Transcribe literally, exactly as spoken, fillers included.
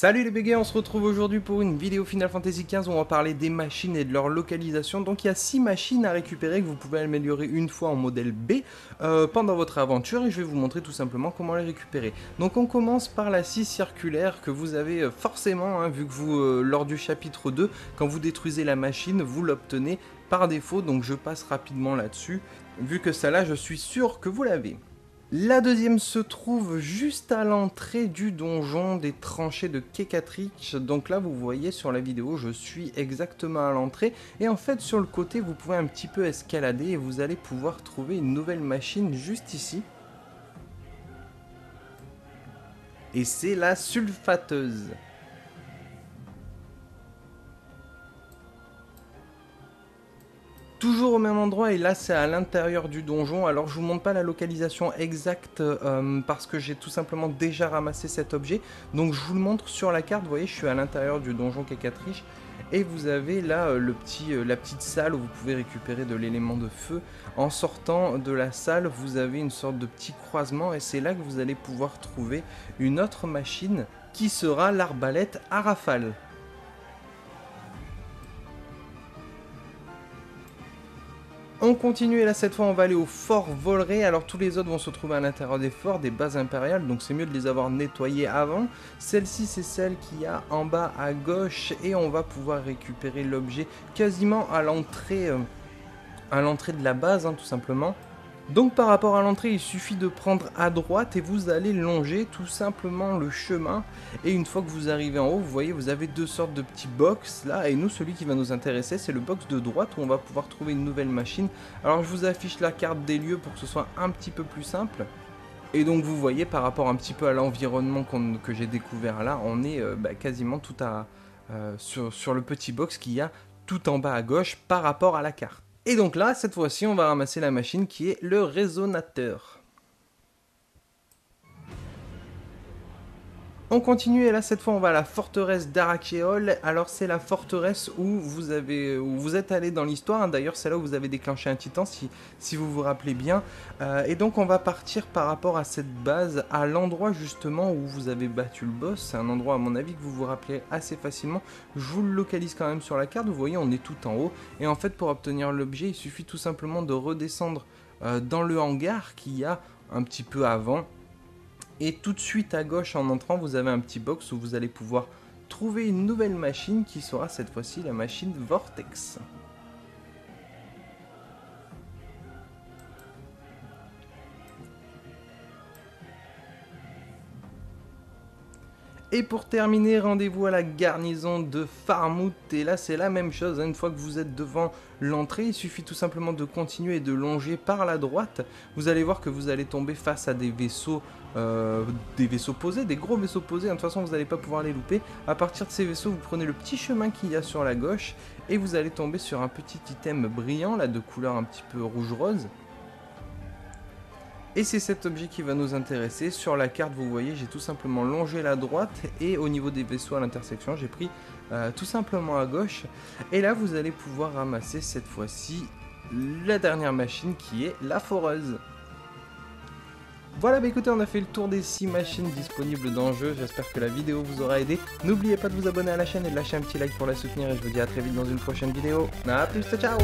Salut les béguets, on se retrouve aujourd'hui pour une vidéo Final Fantasy quinze où on va parler des machines et de leur localisation. Donc il y a six machines à récupérer que vous pouvez améliorer une fois en modèle B euh, pendant votre aventure, et je vais vous montrer tout simplement comment les récupérer. Donc on commence par la scie circulaire que vous avez forcément, hein, vu que vous, euh, lors du chapitre deux, quand vous détruisez la machine, vous l'obtenez par défaut, donc je passe rapidement là-dessus, vu que celle-là je suis sûr que vous l'avez. La deuxième se trouve juste à l'entrée du donjon des tranchées de Keycatrich. Donc là vous voyez sur la vidéo, je suis exactement à l'entrée, et en fait sur le côté vous pouvez un petit peu escalader et vous allez pouvoir trouver une nouvelle machine juste ici. Et c'est la sulfateuse. Toujours au même endroit, et là c'est à l'intérieur du donjon. Alors je vous montre pas la localisation exacte euh, parce que j'ai tout simplement déjà ramassé cet objet. Donc je vous le montre sur la carte, vous voyez je suis à l'intérieur du donjon Keycatrich. Et vous avez là euh, le petit, euh, la petite salle où vous pouvez récupérer de l'élément de feu. En sortant de la salle, vous avez une sorte de petit croisement, et c'est là que vous allez pouvoir trouver une autre machine qui sera l'arbalète à rafale. On continue, et là cette fois on va aller au fort Volré. Alors tous les autres vont se trouver à l'intérieur des forts, des bases impériales, donc c'est mieux de les avoir nettoyés avant. Celle-ci c'est celle qu'il y a en bas à gauche, et on va pouvoir récupérer l'objet quasiment à l'entrée euh, à l'entrée de la base, hein, tout simplement. Donc par rapport à l'entrée, il suffit de prendre à droite et vous allez longer tout simplement le chemin. Et une fois que vous arrivez en haut, vous voyez vous avez deux sortes de petits box là. Et nous, celui qui va nous intéresser, c'est le box de droite où on va pouvoir trouver une nouvelle machine. Alors je vous affiche la carte des lieux pour que ce soit un petit peu plus simple. Et donc vous voyez par rapport un petit peu à l'environnement qu'on, que j'ai découvert là, on est euh, bah, quasiment tout à, euh, sur, sur le petit box qu'il y a tout en bas à gauche par rapport à la carte. Et donc là, cette fois-ci, on va ramasser la machine qui est le résonateur. On continue, et là, cette fois, on va à la forteresse d'Arakéol. Alors, c'est la forteresse où vous, avez, où vous êtes allé dans l'histoire. D'ailleurs, c'est là où vous avez déclenché un titan, si, si vous vous rappelez bien. Euh, et donc, on va partir par rapport à cette base, à l'endroit justement où vous avez battu le boss. C'est un endroit, à mon avis, que vous vous rappelez assez facilement. Je vous le localise quand même sur la carte. Vous voyez, on est tout en haut. Et en fait, pour obtenir l'objet, il suffit tout simplement de redescendre euh, dans le hangar qu'il y a un petit peu avant. Et tout de suite à gauche en entrant, vous avez un petit box où vous allez pouvoir trouver une nouvelle machine qui sera cette fois-ci la machine Vortex. Et pour terminer, rendez-vous à la garnison de Farmouth, et là c'est la même chose, hein. Une fois que vous êtes devant l'entrée, il suffit tout simplement de continuer et de longer par la droite. Vous allez voir que vous allez tomber face à des vaisseaux, euh, des vaisseaux posés, des gros vaisseaux posés, hein. De toute façon vous n'allez pas pouvoir les louper. À partir de ces vaisseaux, vous prenez le petit chemin qu'il y a sur la gauche, et vous allez tomber sur un petit item brillant, là de couleur un petit peu rouge-rose. Et c'est cet objet qui va nous intéresser. Sur la carte, vous voyez, j'ai tout simplement longé la droite, et au niveau des vaisseaux à l'intersection, j'ai pris euh, tout simplement à gauche. Et là, vous allez pouvoir ramasser cette fois-ci la dernière machine qui est la foreuse. Voilà, bah écoutez, on a fait le tour des six machines disponibles dans le jeu. J'espère que la vidéo vous aura aidé. N'oubliez pas de vous abonner à la chaîne et de lâcher un petit like pour la soutenir. Et je vous dis à très vite dans une prochaine vidéo. A plus, ciao!